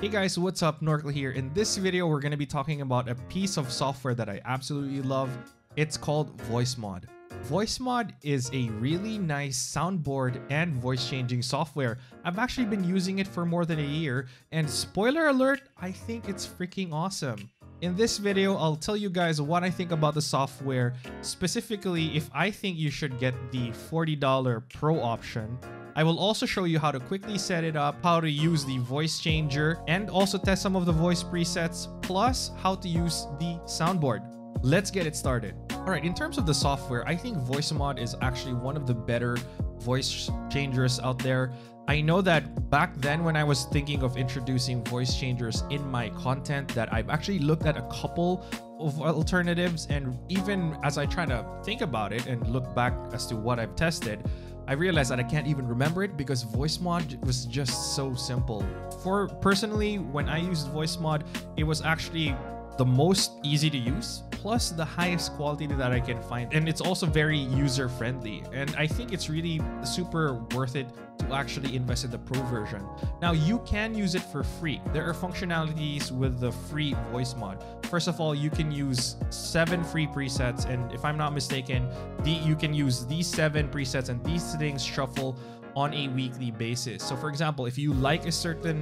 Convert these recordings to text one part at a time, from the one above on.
Hey guys, what's up? Norcla here. In this video, we're going to be talking about a piece of software that I absolutely love. It's called VoiceMod. VoiceMod is a really nice soundboard and voice changing software. I've actually been using it for more than a year, and spoiler alert, I think it's freaking awesome. In this video, I'll tell you guys what I think about the software, specifically if I think you should get the $40 Pro option. I will also show you how to quickly set it up, how to use the voice changer, and also test some of the voice presets, plus how to use the soundboard. Let's get it started. All right, in terms of the software, I think VoiceMod is actually one of the better voice changers out there. I know that back then when I was thinking of introducing voice changers in my content, that I've actually looked at a couple of alternatives, and even as I try to think about it and look back as to what I've tested, I realized that I can't even remember it because VoiceMod was just so simple. For personally, when I used VoiceMod, it was actually the most easy to use, plus the highest quality that I can find. And it's also very user-friendly. And I think it's really super worth it to actually invest in the pro version. Now, you can use it for free. There are functionalities with the free VoiceMod. First of all, you can use 7 free presets. And if I'm not mistaken, you can use these 7 presets and these things shuffle on a weekly basis. So for example, if you like a certain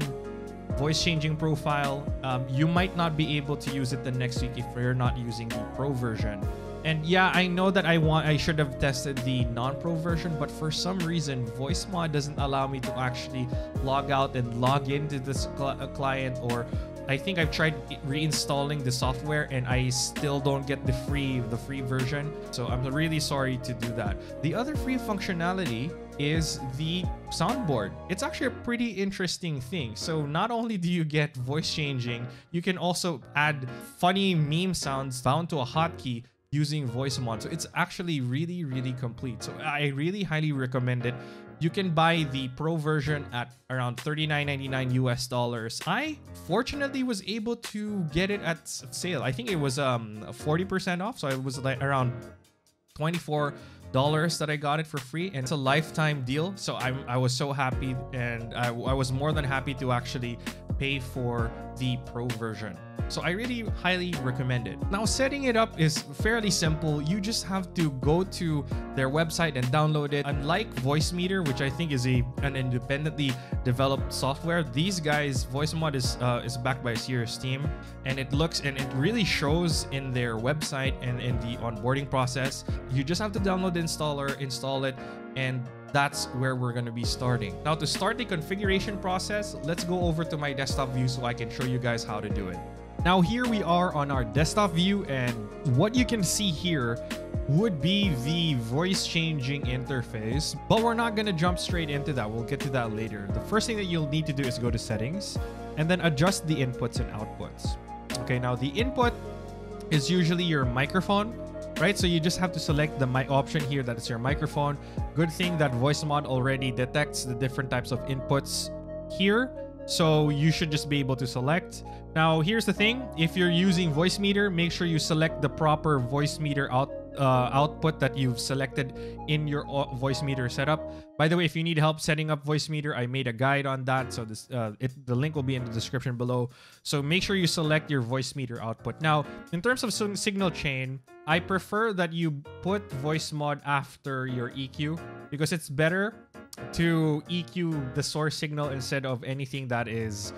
voice changing profile, you might not be able to use it the next week if you're not using the pro version. And yeah, I know that I should have tested the non-pro version, but for some reason VoiceMod doesn't allow me to actually log out and log into this client, or I think I've tried reinstalling the software and I still don't get the free version. So I'm really sorry to do that. The other free functionality is the soundboard. It's actually a pretty interesting thing. So not only do you get voice changing, you can also add funny meme sounds bound to a hotkey using VoiceMod. So it's actually really, really complete. So I really highly recommend it. You can buy the pro version at around $39.99 US. I fortunately was able to get it at sale. I think it was 40% off, so it was like around $24 that I got it for free, and it's a lifetime deal. So I was so happy, and I was more than happy to actually pay for the pro version. So I really highly recommend it. Now, setting it up is fairly simple. You just have to go to their website and download it. Unlike Voicemeeter, which I think is an independently developed software, these guys, VoiceMod is backed by a serious team, and it looks and it really shows in their website and in the onboarding process. You just have to download the installer, install it, and that's where we're going to be starting. Now, to start the configuration process, let's go over to my desktop view so I can show you guys how to do it. Now, here we are on our desktop view, and what you can see here would be the voice changing interface, but we're not going to jump straight into that. We'll get to that later. The first thing that you'll need to do is go to settings and then adjust the inputs and outputs. Okay, now the input is usually your microphone, right? So you just have to select the mic option here. That is your microphone. Good thing that VoiceMod already detects the different types of inputs here, so you should just be able to select. Now, here's the thing. If you're using Voicemeeter, make sure you select the proper Voicemeeter output that you've selected in your Voicemeeter setup. By the way, if you need help setting up Voicemeeter, I made a guide on that. So the link will be in the description below. So make sure you select your Voicemeeter output. Now, in terms of signal chain, I prefer that you put VoiceMod after your EQ because it's better to EQ the source signal instead of anything that is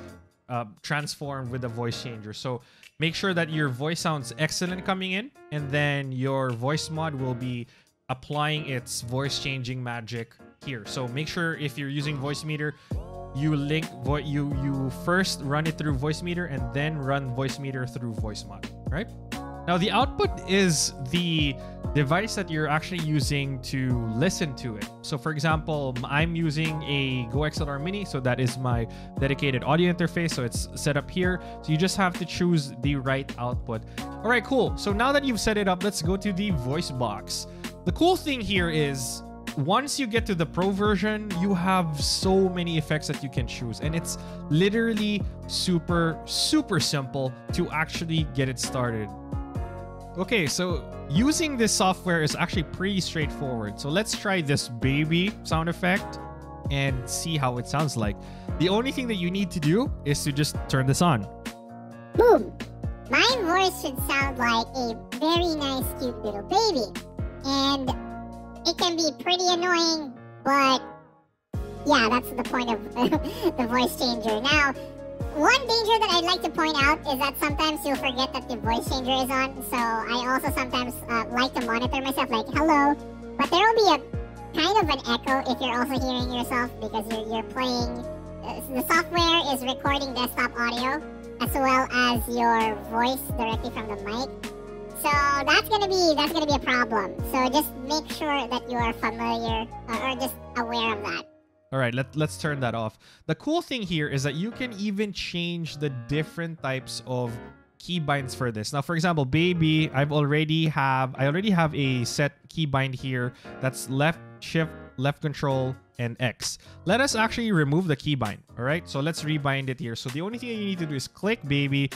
transformed with a voice changer. So make sure that your voice sounds excellent coming in, and then your VoiceMod will be applying its voice changing magic here. So make sure if you're using Voicemeeter, you link what you first run it through Voicemeeter and then run Voicemeeter through VoiceMod, right? Now, the output is the device that you're actually using to listen to it. So for example, I'm using a GoXLR Mini, so that is my dedicated audio interface. So it's set up here. So you just have to choose the right output. All right, cool. So now that you've set it up, let's go to the voice box. The cool thing here is once you get to the pro version, you have so many effects that you can choose, and it's literally super, super simple to actually get it started. Okay, so using this software is actually pretty straightforward. So let's try this baby sound effect. and see how it sounds like. The only thing that you need to do is to just turn this on. Boom. My voice should sound like a very nice, cute little baby. And it can be pretty annoying, but yeah, that's the point of the voice changer. Now, one danger that I'd like to point out is that sometimes you'll forget that the voice changer is on. So I also sometimes like to monitor myself, like, hello. But there will be a kind of an echo if you're also hearing yourself, because you're playing. The software is recording desktop audio as well as your voice directly from the mic. So that's gonna be a problem. So just make sure that you are familiar or just aware of that. All right, let's turn that off. The cool thing here is that you can even change the different types of keybinds for this. Now, for example, baby, I already have a set keybind here. That's left shift, left control, and X. Let us actually remove the keybind. All right, so let's rebind it here. So the only thing you need to do is click baby,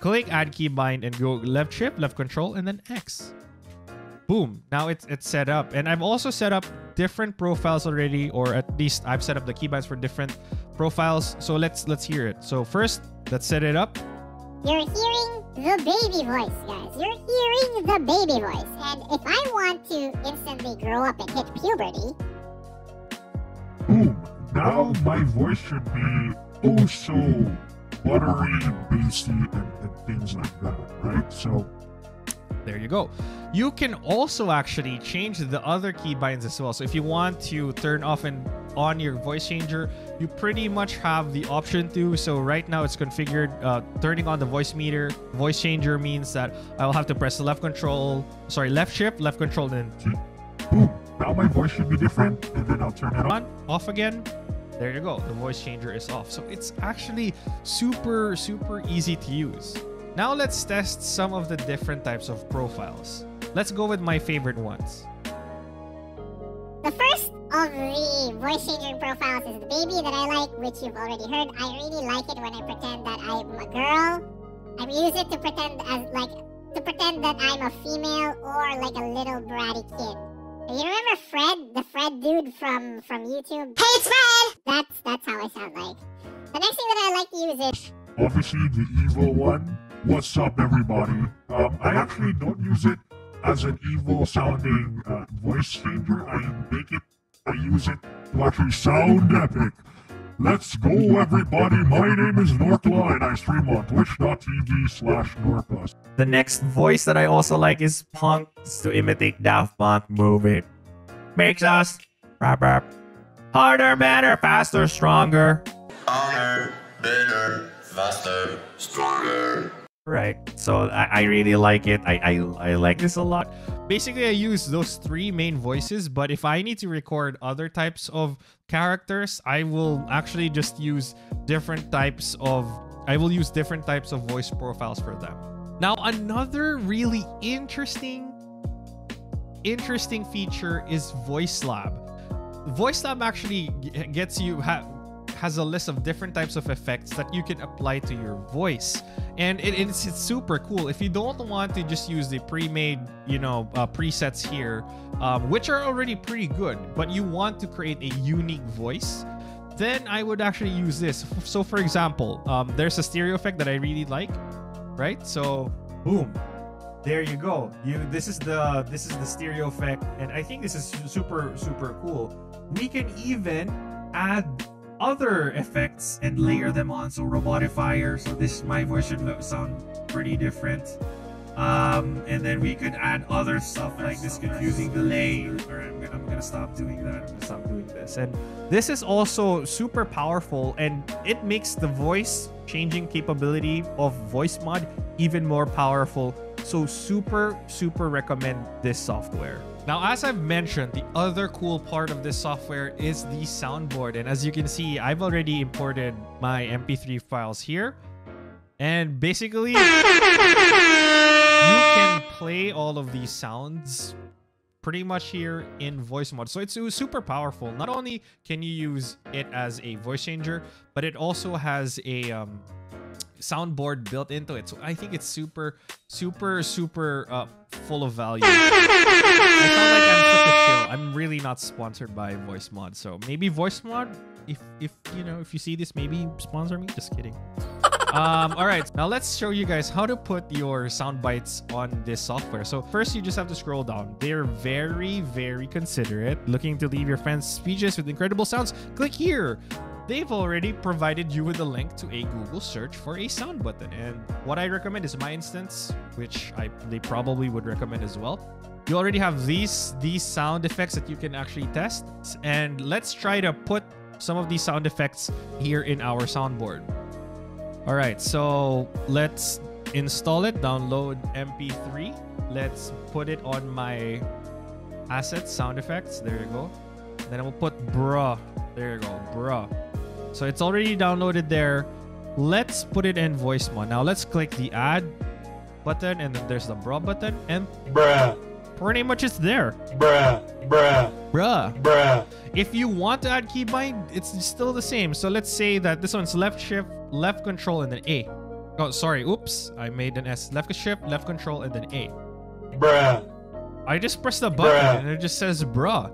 click add keybind, and go left shift, left control, and then X. Boom. Now it's set up. And I've also set up different profiles already, or at least I've set up the keybinds for different profiles. So let's hear it. So first, let's set it up. You're hearing the baby voice, guys. You're hearing the baby voice. And if I want to instantly grow up and hit puberty... Boom! Now my voice should be oh so buttery, bassy, and things like that, right? So... there you go. You can also actually change the other keybinds as well. So if you want to turn off and on your voice changer, you pretty much have the option to. So right now it's configured. Turning on the voice changer means that I'll have to press the left shift, left control, and then... boom. Now my voice should be different, and then I'll turn it on. Off again. There you go. The voice changer is off. So it's actually super, super easy to use. Now let's test some of the different types of profiles. Let's go with my favorite ones. The first of the voice changing profiles is the baby that I like, which you've already heard. I really like it when I pretend that I'm a girl. I use it to pretend that I'm a female or like a little bratty kid. You remember Fred, the Fred dude from YouTube? Hey, it's Fred! That's how I sound like. The next thing that I like to use is obviously the evil one. What's up, everybody? I actually don't use it as an evil-sounding voice changer. I use it to actually sound epic. Let's go, everybody. My name is Norcla, and I stream on twitch.tv/Norcla. The next voice that I also like is Punk's to imitate Daft Punk movie. Makes us harder, better, faster, stronger. Harder, better, faster, stronger. Right, so I really like it. I like this a lot. Basically, I use those three main voices, but if I need to record other types of characters, I will actually just use different types of... I will use different types of voice profiles for them. Now, another really interesting feature is Voice Lab. Voice Lab actually gets you... has a list of different types of effects that you can apply to your voice, and it's super cool. If you don't want to just use the pre-made, presets here, which are already pretty good, but you want to create a unique voice, then I would actually use this. So, for example, there's a stereo effect that I really like, right? So, boom, there you go. This is the stereo effect, and I think this is super cool. We can even add other effects and layer them on. So robotifier, so this my voice should sound pretty different, and then we could add other stuff like this confusing delay, or I'm gonna stop doing that, I'm gonna stop doing this. And this is also super powerful, and it makes the voice changing capability of VoiceMod even more powerful. So super recommend this software. Now, as I've mentioned, the other cool part of this software is the soundboard. And as you can see, I've already imported my MP3 files here. And basically, you can play all of these sounds pretty much here in VoiceMod. So it's super powerful. Not only can you use it as a voice changer, but it also has a... soundboard built into it. So I think it's super full of value. I sound like I'm such a shill. I'm really not sponsored by VoiceMod, so maybe VoiceMod, if you know, if you see this, maybe sponsor me. Just kidding. All right, now let's show you guys how to put your sound bites on this software. So first, you just have to scroll down. They're very, very considerate. Looking to leave your fans speechless with incredible sounds? Click here. They've already provided you with a link to a Google search for a sound button. And what I recommend is my instance, which they probably would recommend as well. You already have these sound effects that you can actually test. And let's try to put some of these sound effects here in our soundboard. All right, so let's install it, download MP3. Let's put it on my assets, sound effects. There you go. Then I will put bruh. There you go, bruh. So it's already downloaded there. Let's put it in VoiceMod. Now let's click the add button, and then there's the bruh button, and bruh. Pretty much it's there. Bruh, bruh, bruh, bruh. If you want to add keybind, it's still the same. So let's say that this one's left shift, left control, and then A. Oh, sorry, oops, I made an S. Left shift, left control, and then A. Bruh. I just press the button, bruh, and it just says bruh.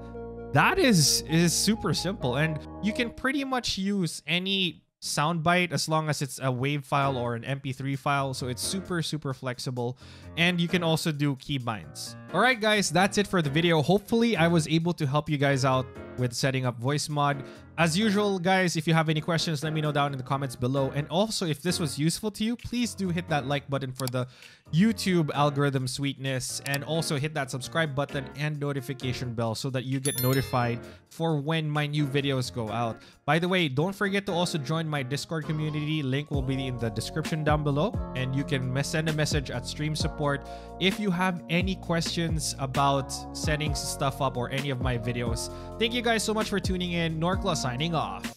That is super simple, and you can pretty much use any soundbite as long as it's a WAV file or an MP3 file. So it's super flexible, and you can also do keybinds. All right, guys, that's it for the video. Hopefully, I was able to help you guys out with setting up VoiceMod. As usual, guys, if you have any questions, let me know down in the comments below. And also, if this was useful to you, please do hit that like button for the YouTube algorithm sweetness, and also hit that subscribe button and notification bell so that you get notified for when my new videos go out. By the way, don't forget to also join my Discord community. Link will be in the description down below, and you can send a message at stream support if you have any questions about setting stuff up or any of my videos. Thank you guys so much for tuning in. Norcla signing off.